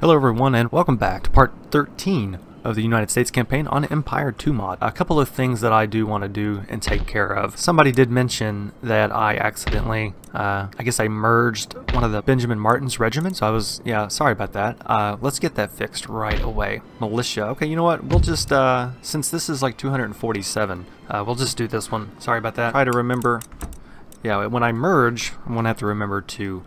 Hello everyone and welcome back to part 13 of the United States campaign on Empire 2 Mod. A couple of things that I do want to do and take care of. Somebody did mention that I accidentally, I guess I merged one of the Benjamin Martin's regiments. I was, yeah, sorry about that. Let's get that fixed right away. Militia. Okay, you know what? We'll just, since this is like 247, we'll just do this one. Sorry about that. Try to remember. Yeah, when I merge, I'm going to have to remember to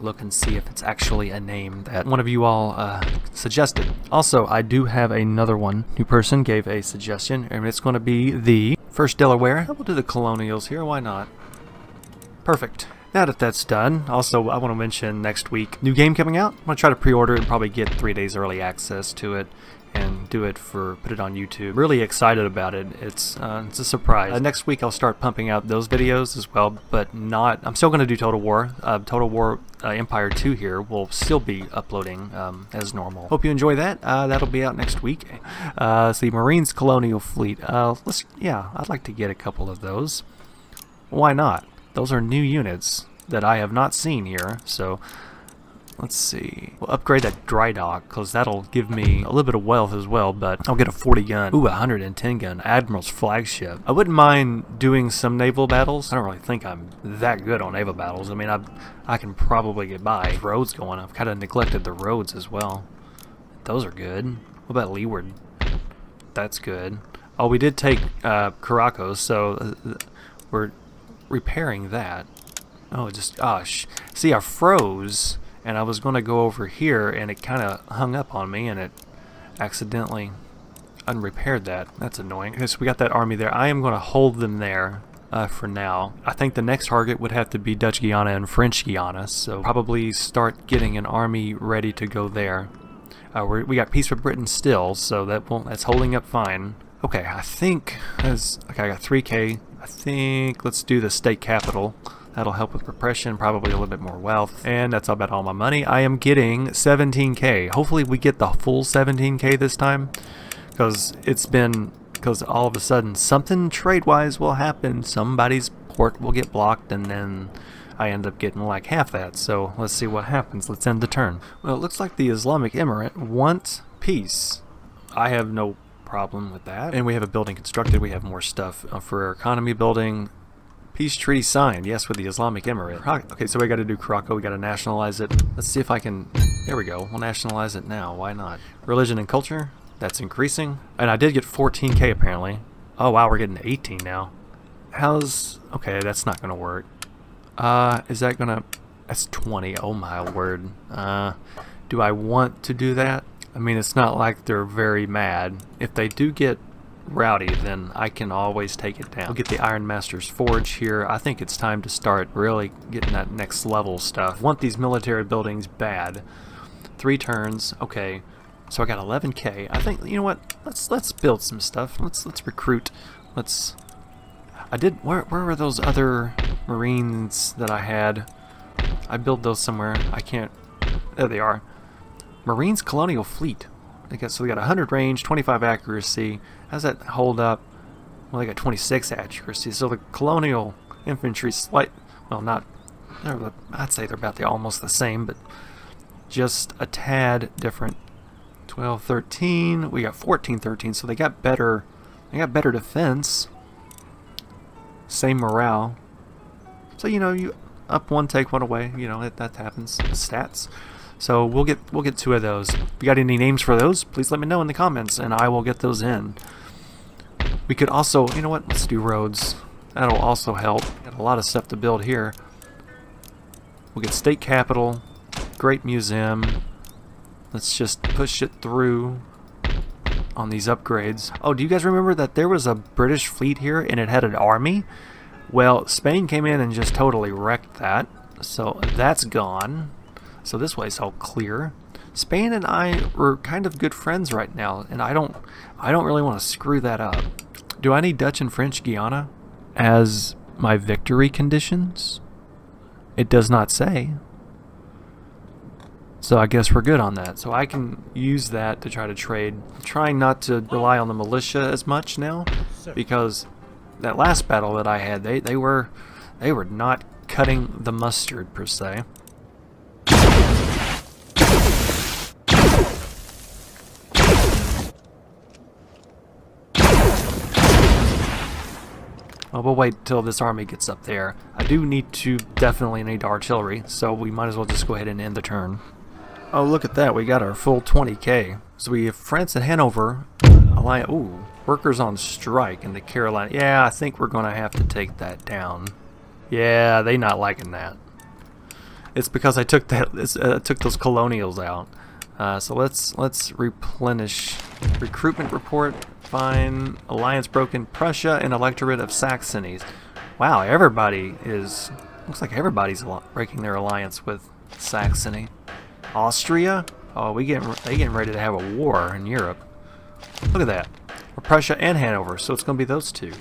look and see if it's actually a name that one of you all suggested. Also, I do have another one. New person gave a suggestion, and it's going to be the First Delaware. We'll do the Colonials here, why not? Perfect. Now that that's done, also I want to mention next week, new game coming out. I'm going to try to pre-order and probably get 3 days early access to it and put it on YouTube. Really excited about it. It's a surprise. Next week I'll start pumping out those videos as well, but not, I'm still going to do Total War. Empire 2 here will still be uploading as normal. Hope you enjoy that. That'll be out next week. It's the Marines Colonial Fleet. I'd like to get a couple of those. Why not? Those are new units that I have not seen here, so let's see. We'll upgrade that dry dock, because that'll give me a little bit of wealth as well, but I'll get a 40 gun. Ooh, a 110 gun. Admiral's flagship. I wouldn't mind doing some naval battles. I don't really think I'm that good on naval battles. I mean, I can probably get by. Roads going. I've kind of neglected the roads as well. Those are good. What about leeward? That's good. Oh, we did take Curaçao, so we're repairing that. Oh, just, gosh. See, I froze. And I was going to go over here, and it kind of hung up on me, and it accidentally unrepaired that. That's annoying. Okay, so we got that army there. I am going to hold them there for now. I think the next target would have to be Dutch Guiana and French Guiana, so probably start getting an army ready to go there. We got peace with Britain still, so that's holding up fine. Okay, I think okay, I got 3K. I think let's do the state capital. That'll help with repression, probably a little bit more wealth. And that's about all my money. I am getting 17K. Hopefully we get the full 17K this time, because all of a sudden something trade-wise will happen. Somebody's port will get blocked, and then I end up getting like half that. So let's see what happens. Let's end the turn. Well, it looks like the Islamic Emirate wants peace. I have no problem with that. And we have a building constructed. We have more stuff for our economy building. Peace treaty signed, yes, with the Islamic Emirate. Okay, so we got to do Curaçao. We got to nationalize it. Let's see if I can. There we go. We'll nationalize it now. Why not? Religion and culture. That's increasing. And I did get 14K apparently. Oh wow, we're getting 18 now. Okay, that's not gonna work. Is that gonna? That's 20. Oh my word. Do I want to do that? I mean, it's not like they're very mad. If they do get rowdy, then I can always take it down. We'll get the Iron Master's Forge here. I think it's time to start really getting that next level stuff. Want these military buildings bad. 3 turns. Okay, so I got 11K. I think, you know what? Let's build some stuff. Let's recruit. Where were those other Marines that I had? I built those somewhere. I can't. There they are. Marines Colonial Fleet. So they got 100 range, 25 accuracy. How's that hold up? Well, they got 26 accuracy. So the colonial infantry I'd say they're about almost the same, but just a tad different. 12, 13. We got 14, 13. So they got better defense. Same morale. So you up one, take one away. That happens. Stats. So we'll get 2 of those. If you got any names for those, please let me know in the comments, and I will get those in. We could also, you know what? Let's do roads. That'll also help. Got a lot of stuff to build here. We'll get state capital, great museum. Let's just push it through on these upgrades. Oh, do you guys remember that there was a British fleet here and it had an army? Well, Spain came in and just totally wrecked that. So that's gone. So this way is all clear. Spain and I were kind of good friends right now, and I don't really want to screw that up. Do I need Dutch and French Guiana as my victory conditions? It does not say. So I guess we're good on that. So I can use that to try to trade. I'm trying not to rely on the militia as much now, because that last battle that I had, they were not cutting the mustard per se. Oh, we'll wait till this army gets up there. I do definitely need artillery, so we might as well just go ahead and end the turn. Oh, look at that. We got our full 20k. So we have France and Hanover. Alliance. Ooh, workers on strike in the Carolina. Yeah, I think we're going to have to take that down. Yeah, they not liking that. It's because I took that. Took those colonials out. So let's replenish recruitment report. Fine. Alliance broken. Prussia and electorate of Saxony. Wow, everybody is. Looks like everybody's breaking their alliance with Saxony. Austria. Oh, they getting ready to have a war in Europe. Look at that. Prussia and Hanover. So it's going to be those two.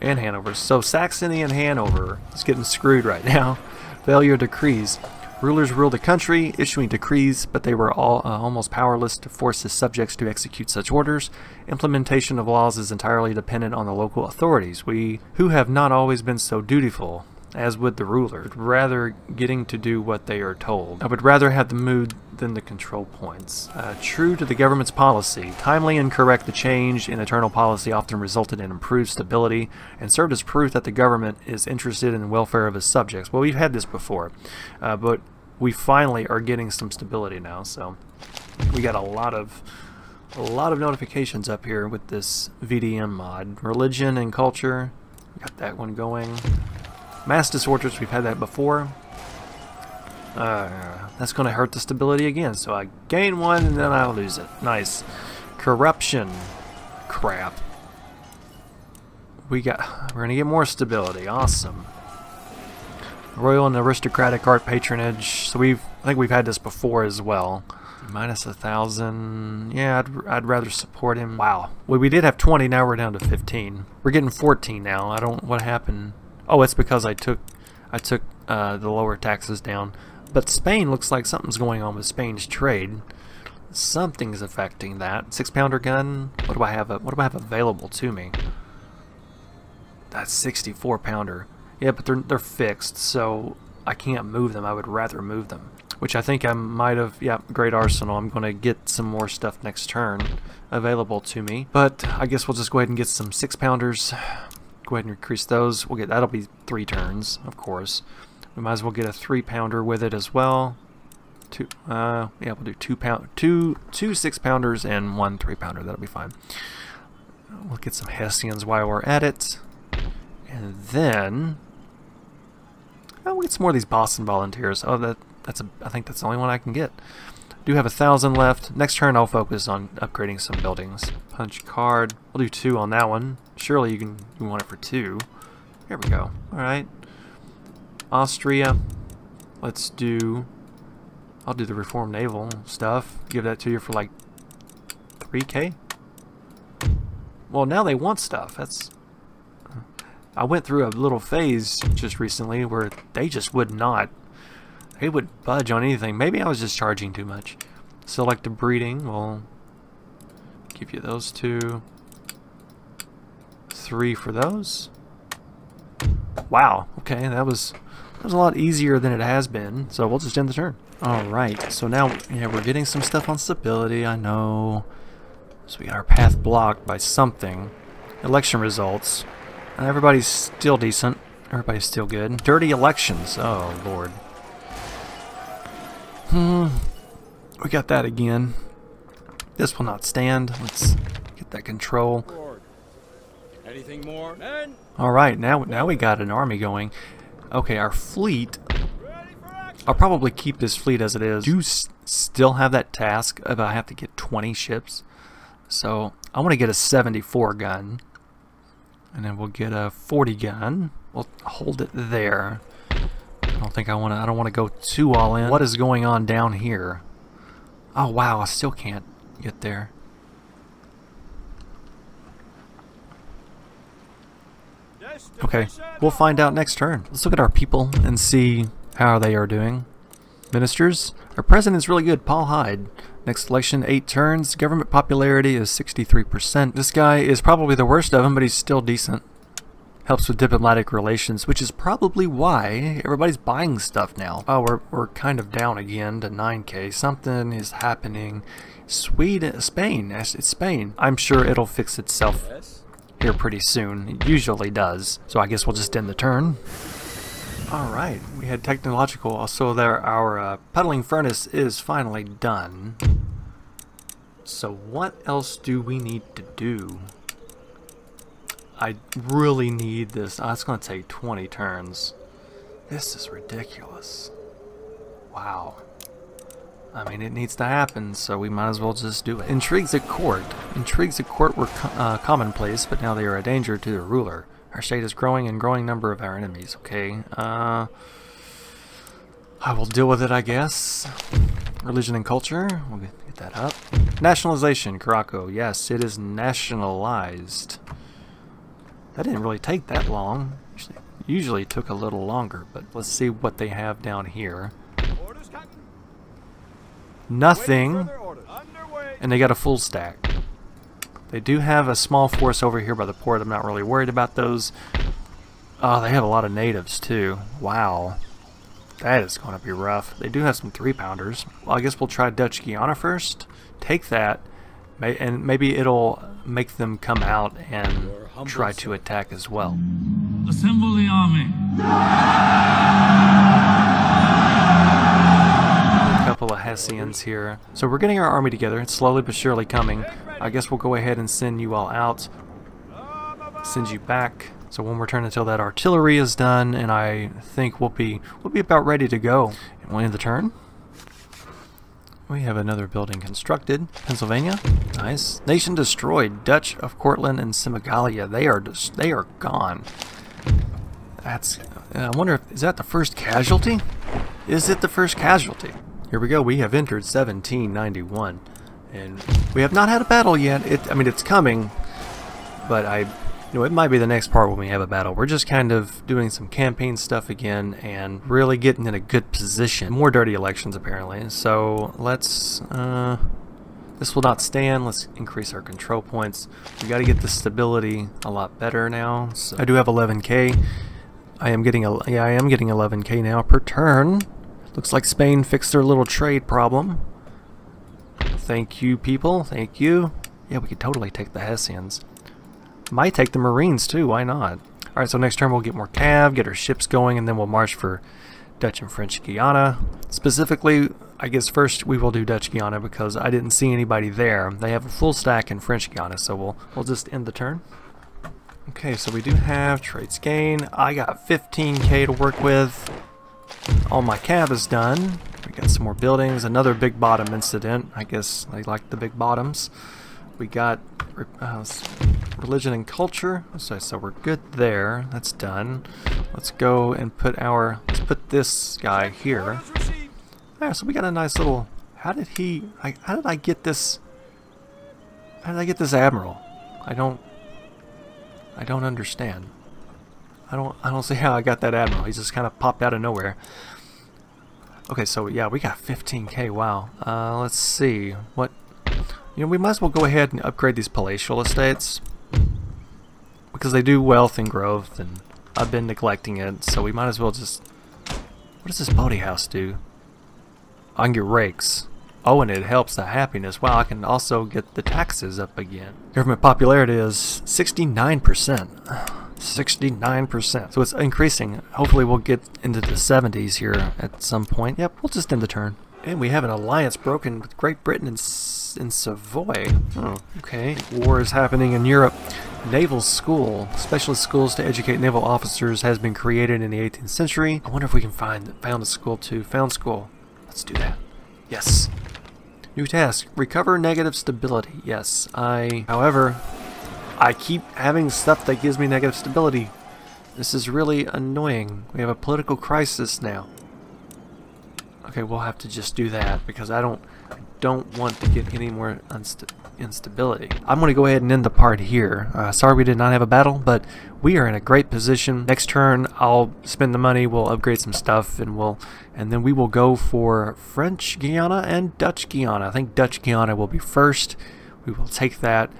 And Hanover. So Saxony and Hanover is getting screwed right now. Failure decrees. Rulers ruled the country, issuing decrees, but they were all almost powerless to force the subjects to execute such orders. Implementation of laws is entirely dependent on the local authorities, who have not always been so dutiful as would the ruler, rather getting to do what they are told. I would rather have the mood than the control points. True to the government's policy, timely and correct, the change in internal policy often resulted in improved stability and served as proof that the government is interested in the welfare of its subjects. Well, we've had this before, but we finally are getting some stability now. So we got a lot of notifications up here with this VDM mod. Religion and culture, we got that one going. Master's Fortress, we've had that before. That's going to hurt the stability again. So I gain one and then I lose it. Nice. Corruption. Crap. We're going to get more stability. Awesome. Royal and aristocratic art patronage. So I think we've had this before as well. Minus 1,000. Yeah, I'd rather support him. Wow. Well, we did have 20. Now we're down to 15. We're getting 14 now. I don't. What happened? Oh, it's because I took the lower taxes down. But Spain, looks like something's going on with Spain's trade. Something's affecting that. 6-pounder gun. What do I have available to me? That's 64-pounder. Yeah, but they're fixed, so I can't move them. I would rather move them, which I think I might have. Yeah, great arsenal. I'm going to get some more stuff next turn available to me. But I guess we'll just go ahead and get some 6-pounders. Go ahead and increase those. We'll get that'll be 3 turns, of course. We might as well get a 3-pounder with it as well. Yeah, we'll do 2 6-pounders and 1 3-pounder. That'll be fine. We'll get some Hessians while we're at it, and then we'll get some more of these Boston Volunteers. Oh, I think that's the only one I can get. Do have 1,000 left. Next turn, I'll focus on upgrading some buildings. Punch card. We'll do 2 on that one. Surely you want it for 2. Here we go. All right. Austria. Let's do. I'll do the reform naval stuff. Give that to you for like 3k. Well, now they want stuff. That's. I went through a little phase just recently where they just would not. He would budge on anything. Maybe I was just charging too much. Select the breeding. We'll give you those 2. 3 for those. Wow. Okay, that was a lot easier than it has been. So we'll just end the turn. All right. So now we're getting some stuff on stability. I know. So we got our path blocked by something. Election results. And everybody's still decent. Everybody's still good. Dirty elections. Oh Lord. We got that again. This will not stand. Let's get that control. Anything more? All right, now we got an army going. Okay, our fleet. I'll probably keep this fleet as it is. Do still have that task of I have to get 20 ships. So I want to get a 74 gun, and then we'll get a 40 gun. We'll hold it there. I don't want to go too all in. What is going on down here? Oh wow, I still can't get there. Okay, we'll find out next turn. Let's look at our people and see how they are doing. Ministers, our president's really good, Paul Hyde. Next election, 8 turns. Government popularity is 63%. This guy is probably the worst of them, but he's still decent. Helps with diplomatic relations, which is probably why everybody's buying stuff now. Oh, we're kind of down again to 9k. Something is happening. Spain. I'm sure it'll fix itself. here pretty soon. It usually does. So I guess we'll just end the turn. Alright, we had technological. Also, there, our peddling furnace is finally done. So what else do we need to do? I really need this. Oh, it's going to take 20 turns. This is ridiculous. Wow. I mean, it needs to happen, so we might as well just do it. Intrigues at court. Intrigues at court were commonplace, but now they are a danger to the ruler. Our state is growing and growing number of our enemies. Okay, I will deal with it, I guess. Religion and culture. We'll get that up. Nationalization, Curaçao. Yes, it is nationalized. That didn't really take that long. Usually took a little longer, but let's see what they have down here. Nothing, and they got a full stack. They do have a small force over here by the port. I'm not really worried about those. Oh, they have a lot of natives too. Wow, that is going to be rough. They do have some 3-pounders. Well, I guess we'll try Dutch Guiana first. Take that, and maybe it'll make them come out and try to attack as well. Assemble the army. A couple of Hessians here. So we're getting our army together. It's slowly but surely coming. I guess we'll go ahead and send you all out. Send you back. So one more turn until that artillery is done, and I think we'll be about ready to go. And we'll end the turn. We have another building constructed. Pennsylvania, nice. Nation destroyed. Dutch of Cortland and Semigalia. They are gone. That's. I wonder if is that the first casualty? Is it the first casualty? Here we go. We have entered 1791, and we have not had a battle yet. I mean, it's coming, but it might be the next part when we have a battle. We're just kind of doing some campaign stuff again and really getting in a good position. More dirty elections, apparently. So let's... this will not stand. Let's increase our control points. We got to get the stability a lot better now. So I do have 11k. I am getting 11k now per turn. Looks like Spain fixed their little trade problem. Thank you, people. Thank you. Yeah, we could totally take the Hessians. Might take the Marines too, why not? Alright, so next turn we'll get more cav, get our ships going, and then we'll march for Dutch and French Guiana. Specifically, I guess first we will do Dutch Guiana because I didn't see anybody there. They have a full stack in French Guiana, so we'll just end the turn. Okay, so we do have traits gain. I got 15k to work with. All my cav is done. We got some more buildings, another big bottom incident. I guess they like the big bottoms. We got religion and culture, so we're good there. That's done. Let's go and put our this guy here. Yeah, so we got a nice little. How did I get this? How did I get this admiral? I don't understand. I don't see how I got that admiral. He just kind of popped out of nowhere. Okay, so yeah, we got 15k. Wow. Let's see what. You know, we might as well go ahead and upgrade these palatial estates because they do wealth and growth, and I've been neglecting it, so we might as well just... What does this body house do? I can get rakes. Oh, and it helps the happiness. Wow, I can also get the taxes up again. Government popularity is 69%. 69%. So it's increasing. Hopefully we'll get into the 70s here at some point. Yep, we'll just end the turn. And we have an alliance broken with Great Britain and Savoy. Oh, okay. War is happening in Europe. Naval school. Specialist schools to educate naval officers has been created in the 18th century. I wonder if we can found a school too. Found school. Let's do that. Yes. New task. Recover negative stability. Yes. However, I keep having stuff that gives me negative stability. This is really annoying. We have a political crisis now. Okay, we'll have to just do that because I don't want to get any more instability. I'm going to go ahead and end the part here. Sorry we did not have a battle, but we are in a great position. Next turn, I'll spend the money, we'll upgrade some stuff, and then we will go for French Guiana and Dutch Guiana. I think Dutch Guiana will be first. We will take that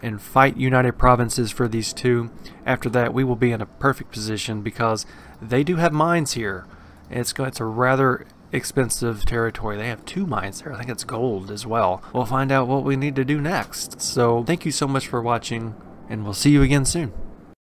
and fight United Provinces for these two. After that, we will be in a perfect position because they do have mines here. It's a rather expensive territory. They have 2 mines there. I think it's gold as well. We'll find out what we need to do next. So thank you so much for watching, and we'll see you again soon.